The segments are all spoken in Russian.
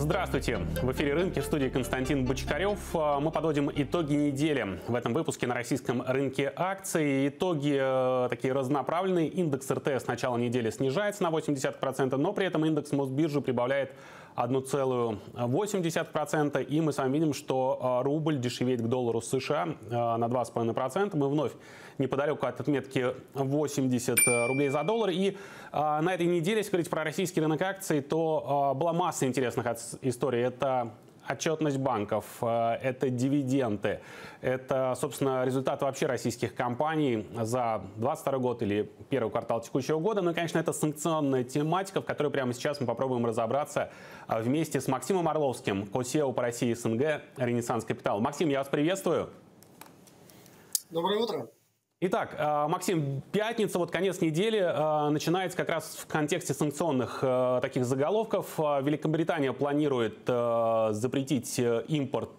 Здравствуйте! В эфире «Рынки», в студии Константин Бочкарев. Мы подводим итоги недели. В этом выпуске на российском рынке акций итоги такие разнонаправленные. Индекс РТ с начала недели снижается на 0,8%, но при этом индекс Мосбиржи прибавляет 1,8%. И мы с вами видим, что рубль дешевеет к доллару США на 2,5%. Мы вновь неподалеку от отметки 80 рублей за доллар. И на этой неделе, если говорить про российский рынок акций, то была масса интересных историй. Это отчетность банков, это дивиденды, это, собственно, результаты вообще российских компаний за 2022 год или первый квартал текущего года. Ну и, конечно, это санкционная тематика, в которой прямо сейчас мы попробуем разобраться вместе с Максимом Орловским, ко-CEO по России и СНГ «Ренессанс Капитал». Максим, я вас приветствую. Доброе утро. Итак, Максим, пятница, вот конец недели, начинается как раз в контексте санкционных таких заголовков. Великобритания планирует запретить импорт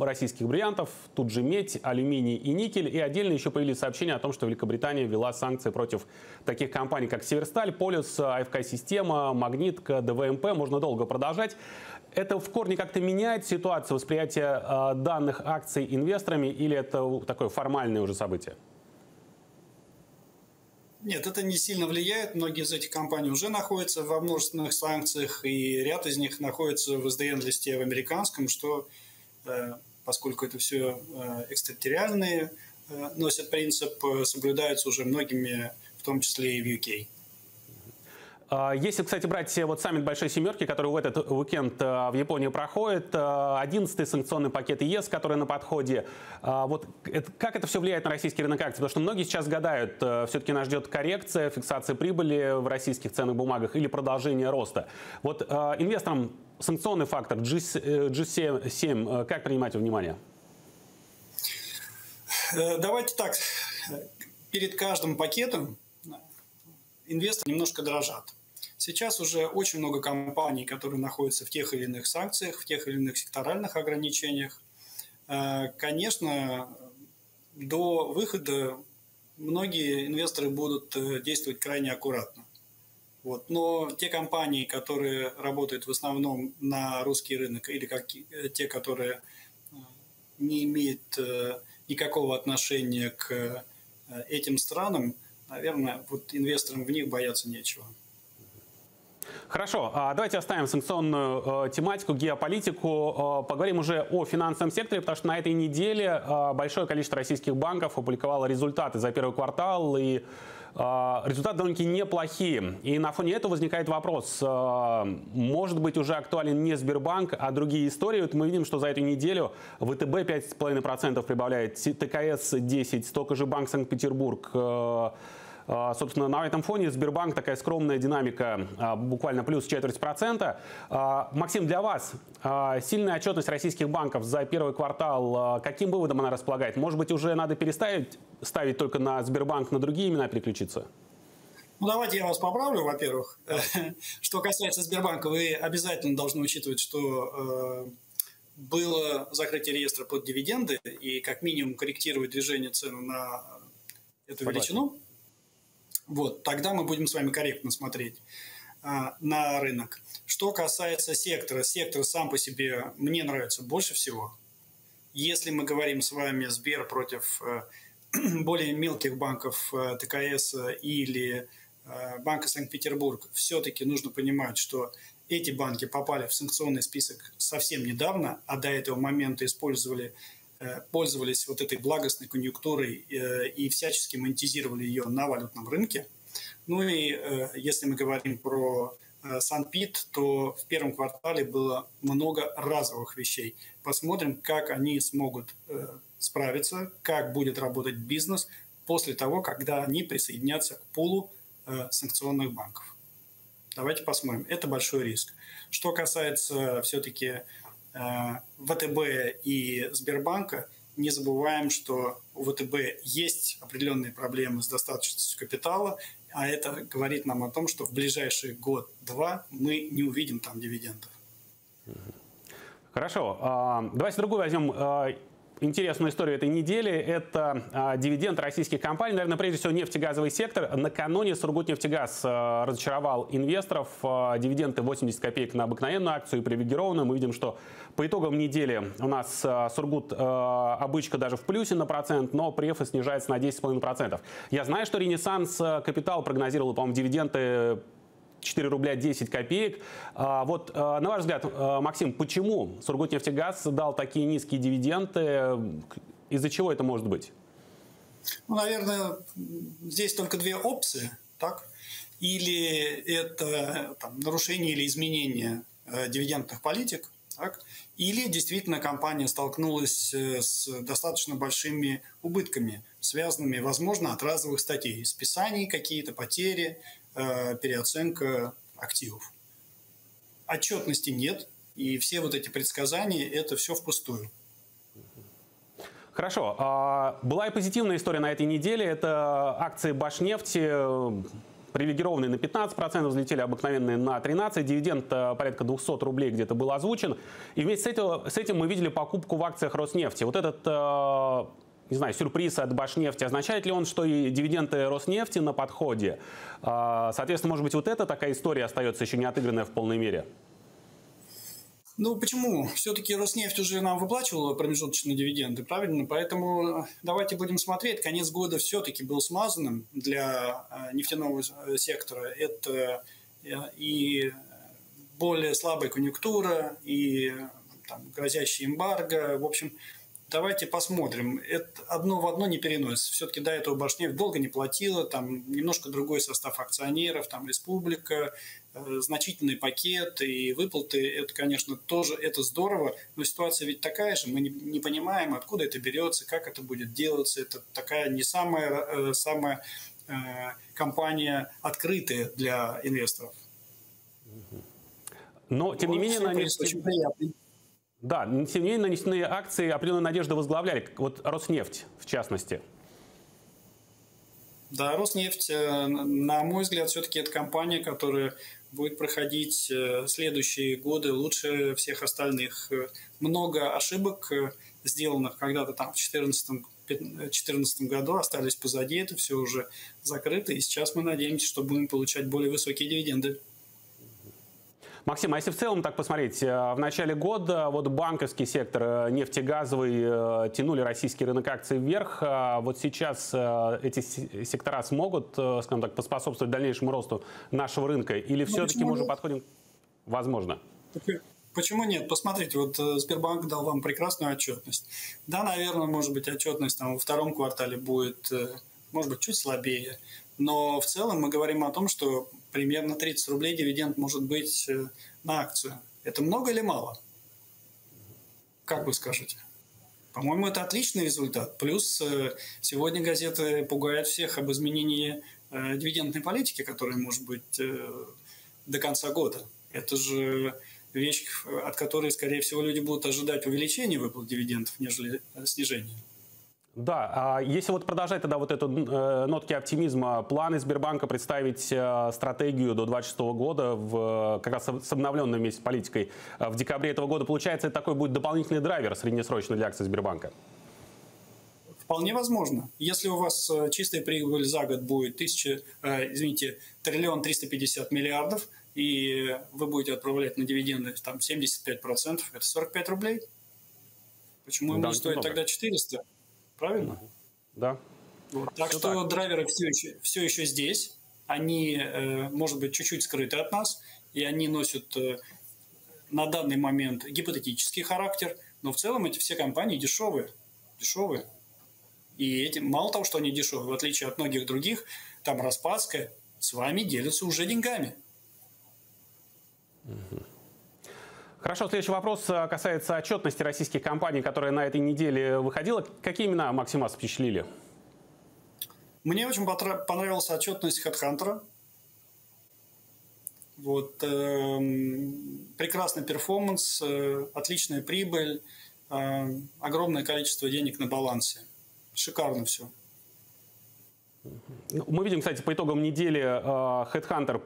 российских бриллиантов, тут же медь, алюминий и никель. И отдельно еще появились сообщения о том, что Великобритания ввела санкции против таких компаний, как Северсталь, Полюс, АФК-система, Магнитка, ДВМП. Можно долго продолжать. Это в корне как-то меняет ситуацию восприятия данных акций инвесторами, или это такое формальное уже событие? Нет, это не сильно влияет. Многие из этих компаний уже находятся во множественных санкциях, и ряд из них находится в СДН-листе в американском, что, поскольку это все экстерриториальные носят принцип, соблюдаются уже многими, в том числе и в UK. Если, кстати, брать вот саммит Большой Семерки, который в этот уикенд в Японии проходит, 11-й санкционный пакет ЕС, который на подходе, вот как это все влияет на российский рынок акций? Потому что многие сейчас гадают, все-таки нас ждет коррекция, фиксация прибыли в российских ценных бумагах или продолжение роста. Вот инвесторам санкционный фактор G7 как принимать во внимание? Давайте так, перед каждым пакетом инвесторы немножко дрожат. Сейчас уже очень много компаний, которые находятся в тех или иных санкциях, в тех или иных секторальных ограничениях. Конечно, до выхода многие инвесторы будут действовать крайне аккуратно. Вот. Но те компании, которые работают в основном на русский рынок, или те, которые не имеют никакого отношения к этим странам, наверное, вот инвесторам в них бояться нечего. Хорошо, давайте оставим санкционную тематику, геополитику. Поговорим уже о финансовом секторе, потому что на этой неделе большое количество российских банков опубликовало результаты за первый квартал, и результаты довольно-таки неплохие. И на фоне этого возникает вопрос, может быть уже актуален не Сбербанк, а другие истории. Вот мы видим, что за эту неделю ВТБ 5,5% прибавляет, ТКС 10%, столько же Банк Санкт-Петербург. Собственно, на этом фоне Сбербанк, такая скромная динамика, буквально плюс 0,25%. Максим, для вас сильная отчетность российских банков за первый квартал, каким выводом она располагает? Может быть, уже надо переставить ставить только на Сбербанк, на другие имена переключиться? Ну, давайте я вас поправлю, во-первых. Что касается Сбербанка, вы обязательно должны учитывать, что было закрытие реестра под дивиденды, и как минимум корректировать движение цен на эту величину. Вот, тогда мы будем с вами корректно смотреть на рынок. Что касается сектора, сектор сам по себе мне нравится больше всего. Если мы говорим с вами Сбер против более мелких банков ТКС или Банка Санкт-Петербург, все-таки нужно понимать, что эти банки попали в санкционный список совсем недавно, а до этого момента пользовались вот этой благостной конъюнктурой и всячески монетизировали ее на валютном рынке. Ну и если мы говорим про Санпид, то в первом квартале было много разовых вещей. Посмотрим, как они смогут справиться, как будет работать бизнес после того, когда они присоединятся к пулу санкционных банков. Давайте посмотрим. Это большой риск. Что касается все-таки ВТБ и Сбербанка, не забываем, что у ВТБ есть определенные проблемы с достаточностью капитала, а это говорит нам о том, что в ближайший год-два мы не увидим там дивидендов. Хорошо. Давайте другую возьмем интересную историю этой недели. Это дивиденд российских компаний. Наверное, прежде всего, нефтегазовый сектор. Накануне Сургутнефтегаз разочаровал инвесторов. Дивиденды 80 копеек на обыкновенную акцию и привилегированную. Мы видим, что по итогам недели у нас Сургут обычка даже в плюсе на процент, но префы снижается на 10,5%. Я знаю, что Ренессанс Капитал прогнозировал, по-моему, дивиденды 4 рубля 10 копеек. Вот, на ваш взгляд, Максим, почему Сургутнефтегаз дал такие низкие дивиденды? Из-за чего это может быть? Ну, наверное, здесь только две опции. Так? Или это нарушение или изменение дивидендных политик, так? Или действительно компания столкнулась с достаточно большими убытками, связанными, возможно, от разовых статей. Списаний, какие-то потери, переоценка активов. Отчетности нет, и все вот эти предсказания – это все впустую. Хорошо. Была и позитивная история на этой неделе. Это акции Башнефти. Привилегированные на 15%, взлетели обыкновенные на 13%, дивиденд порядка 200 рублей где-то был озвучен. И вместе с этим мы видели покупку в акциях Роснефти. Вот этот, не знаю, сюрприз от Башнефти, означает ли он, что и дивиденды Роснефти на подходе? Соответственно, может быть, вот эта такая история остается еще не отыгранная в полной мере? Ну, почему? Все-таки Роснефть уже нам выплачивала промежуточные дивиденды, правильно? Поэтому давайте будем смотреть. Конец года все-таки был смазанным для нефтяного сектора. Это и более слабая конъюнктура, и грозящий эмбарго. В общем, давайте посмотрим. Это одно в одно не переносится. Все-таки до этого Башнефть долго не платила. Там немножко другой состав акционеров, там республика, значительный пакет и выплаты, это, конечно, тоже это здорово, но ситуация ведь такая же, мы не понимаем, откуда это берется, как это будет делаться, это такая не самая компания открытая для инвесторов. Но, тем не менее, нанесенные акции определенной надежды возглавляли, вот Роснефть, в частности. Да, Роснефть, на мой взгляд, все-таки это компания, которая будет проходить следующие годы лучше всех остальных. Много ошибок, сделанных когда-то там в 2014 году, остались позади, это все уже закрыто, и сейчас мы надеемся, что будем получать более высокие дивиденды. Максим, а если в целом так посмотреть, в начале года вот банковский сектор, нефтегазовый, тянули российский рынок акций вверх, вот сейчас эти сектора смогут, скажем так, поспособствовать дальнейшему росту нашего рынка, или все-таки мы уже подходим, возможно? Почему нет? Посмотрите, вот Сбербанк дал вам прекрасную отчетность. Да, наверное, может быть, отчетность во втором квартале будет, может быть, чуть слабее. Но в целом мы говорим о том, что примерно 30 рублей дивиденд может быть на акцию. Это много или мало? Как вы скажете? По-моему, это отличный результат. Плюс сегодня газеты пугают всех об изменении дивидендной политики, которая может быть до конца года. Это же вещь, от которой, скорее всего, люди будут ожидать увеличения выплат дивидендов, нежели снижения. Да, если вот продолжать тогда вот эту нотки оптимизма, планы Сбербанка представить стратегию до 2026 года, как раз с обновленной вместе с политикой, в декабре этого года, получается, это такой будет дополнительный драйвер среднесрочно для акций Сбербанка? Вполне возможно. Если у вас чистая прибыль за год будет 1 350 миллиардов, и вы будете отправлять на дивиденды 75%, это 45 рублей. Почему ему стоит тогда 400? Правильно? Да. Вот. Так все что так. Драйверы все еще здесь. Они, может быть, чуть-чуть скрыты от нас. И они носят на данный момент гипотетический характер. Но в целом эти все компании дешевые. Дешевые. И этим, мало того, что они дешевые, в отличие от многих других, там Распадская с вами делится уже деньгами. Хорошо, следующий вопрос касается отчетности российских компаний, которая на этой неделе выходила. Какие имена, Максим, вас впечатлили? Мне очень понравилась отчетность Headhunter. Вот, прекрасный перформанс, отличная прибыль, огромное количество денег на балансе. Шикарно все. Мы видим, кстати, по итогам недели Headhunter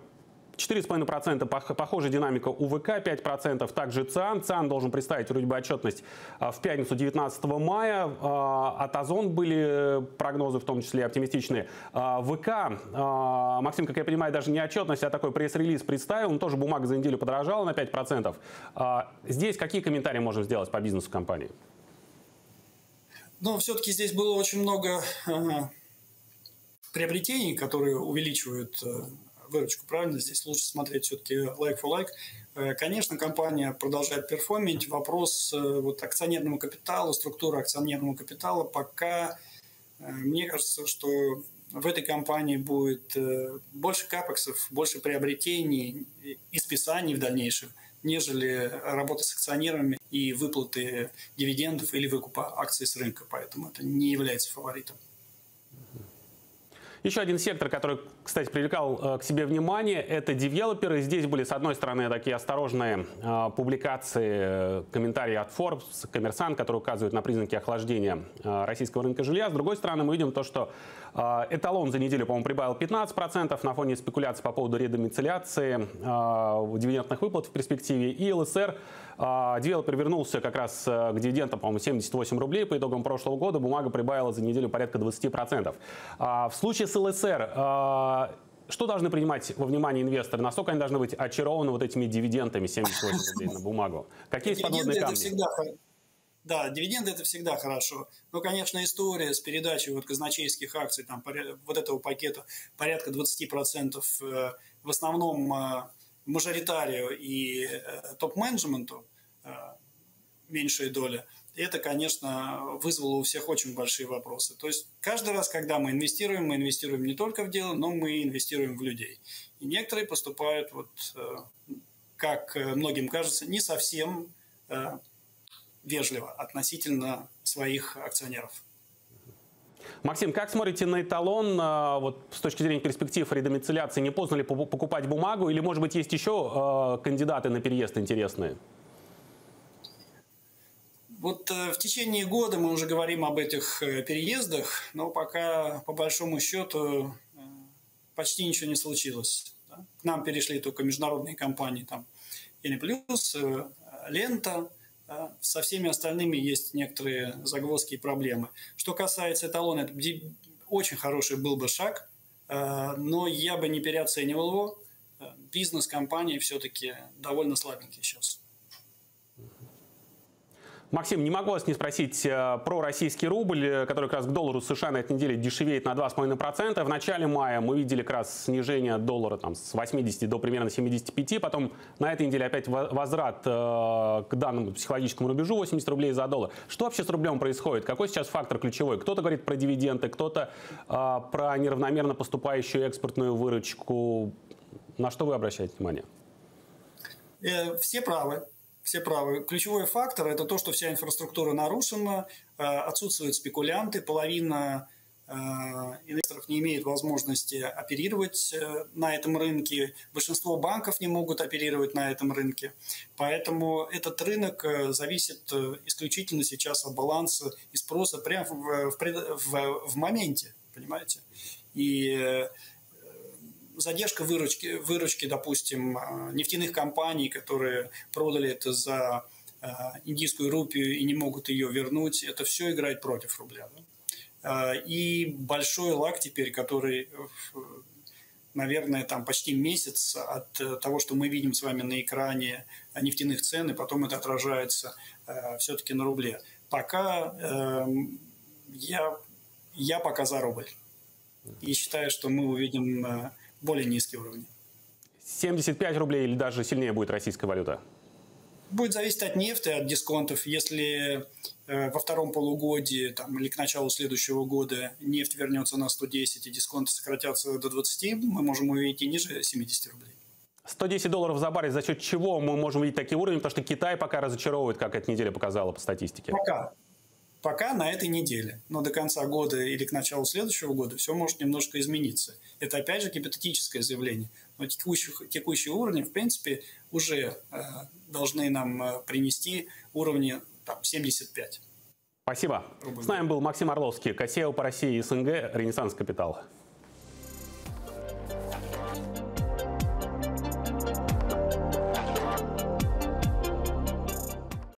4,5% похожая динамика у ВК, 5% также ЦИАН. ЦИАН должен представить вроде бы отчетность в пятницу 19 мая. От Озон были прогнозы, в том числе оптимистичные. ВК, Максим, как я понимаю, даже не отчетность, а такой пресс-релиз представил. Он тоже бумага за неделю подорожала на 5%. Здесь какие комментарии можем сделать по бизнесу компании? Но все-таки здесь было очень много приобретений, которые увеличивают выручку, правильно? Здесь лучше смотреть все-таки like for like. Конечно, компания продолжает перформить. Вопрос вот акционерного капитала, структуры акционерного капитала. Пока мне кажется, что в этой компании будет больше капексов, больше приобретений и списаний в дальнейшем, нежели работа с акционерами и выплаты дивидендов или выкупа акций с рынка. Поэтому это не является фаворитом. Еще один сектор, который, кстати, привлекал к себе внимание, это девелоперы. Здесь были, с одной стороны, такие осторожные публикации, комментарии от Forbes, Коммерсант, которые указывают на признаки охлаждения российского рынка жилья. С другой стороны, мы видим то, что Эталон за неделю, по-моему, прибавил 15% на фоне спекуляций по поводу редомицеляции, дивидендных выплат в перспективе. И ЛСР, девелопер вернулся как раз к дивидендам, по-моему, 78 рублей. По итогам прошлого года бумага прибавила за неделю порядка 20%. В случае с ЛСР, что должны принимать во внимание инвесторы? Насколько они должны быть очарованы вот этими дивидендами 78 рублей на бумагу? Какие есть подводные камни? Да, дивиденды – это всегда хорошо. Но, конечно, история с передачей вот казначейских акций, там, вот этого пакета, порядка 20% в основном мажоритарию и топ-менеджменту, меньшая доля, это, конечно, вызвало у всех очень большие вопросы. То есть каждый раз, когда мы инвестируем не только в дело, но мы инвестируем в людей. И некоторые поступают, вот, как многим кажется, не совсем вежливо относительно своих акционеров. Максим, как смотрите на Эталон вот, с точки зрения перспектив редомицеляции? Не поздно ли покупать бумагу? Или, может быть, есть еще кандидаты на переезд интересные? Вот в течение года мы уже говорим об этих переездах, но пока, по большому счету, почти ничего не случилось. К нам перешли только международные компании, там Эйлиплюс, Лента. Со всеми остальными есть некоторые загвоздки и проблемы. Что касается Эталона, это очень хороший был бы шаг, но я бы не переоценивал его. Бизнес компании все-таки довольно слабенький сейчас. Максим, не могу вас не спросить про российский рубль, который как раз к доллару США на этой неделе дешевеет на 2,5%. В начале мая мы видели как раз снижение доллара там, с 80 до примерно 75. Потом на этой неделе опять возврат к данному психологическому рубежу 80 рублей за доллар. Что вообще с рублем происходит? Какой сейчас фактор ключевой? Кто-то говорит про дивиденды, кто-то про неравномерно поступающую экспортную выручку. На что вы обращаете внимание? Все правы. Все правы. Ключевой фактор – это то, что вся инфраструктура нарушена, отсутствуют спекулянты, половина инвесторов не имеет возможности оперировать на этом рынке, большинство банков не могут оперировать на этом рынке. Поэтому этот рынок зависит исключительно сейчас от баланса и спроса прямо в моменте, понимаете? И задержка выручки, допустим, нефтяных компаний, которые продали это за индийскую рупию и не могут ее вернуть, это все играет против рубля. Да? И большой лаг теперь, который, наверное, там почти месяц от того, что мы видим с вами на экране нефтяных цен, и потом это отражается все-таки на рубле. Пока я пока за рубль. И считаю, что мы увидим более низкие уровни. 75 рублей или даже сильнее будет российская валюта? Будет зависеть от нефти, от дисконтов. Если во втором полугодии там, или к началу следующего года нефть вернется на 110 и дисконты сократятся до 20, мы можем увидеть и ниже 70 рублей. 110 долларов за баррель, за счет чего мы можем видеть такие уровни? Потому что Китай пока разочаровывает, как эта неделя показала по статистике. Пока на этой неделе, но до конца года или к началу следующего года все может немножко измениться. Это опять же гипотетическое заявление. Но текущие уровни, в принципе, уже должны нам принести уровни там, 75. Спасибо. С нами был Максим Орловский, КСЕО по России и СНГ, Ренессанс Капитал.